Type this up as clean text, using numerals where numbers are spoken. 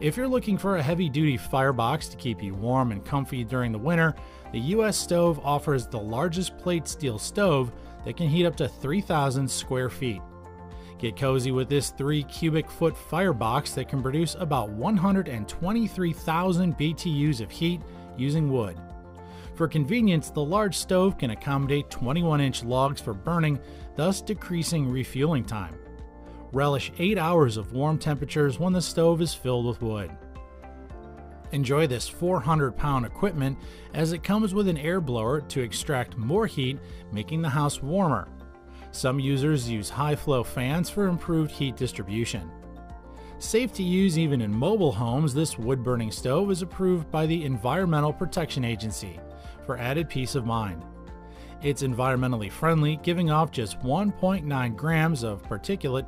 If you're looking for a heavy-duty firebox to keep you warm and comfy during the winter, the U.S. stove offers the largest plate steel stove that can heat up to 3,000 square feet. Get cozy with this 3-cubic-foot firebox that can produce about 123,000 BTUs of heat using wood. For convenience, the large stove can accommodate 21-inch logs for burning, thus decreasing refueling time. Relish 8 hours of warm temperatures when the stove is filled with wood. Enjoy this 400-pound equipment as it comes with an air blower to extract more heat, making the house warmer. Some users use high-flow fans for improved heat distribution. Safe to use even in mobile homes, this wood-burning stove is approved by the Environmental Protection Agency for added peace of mind. It's environmentally friendly, giving off just 1.9 grams of particulate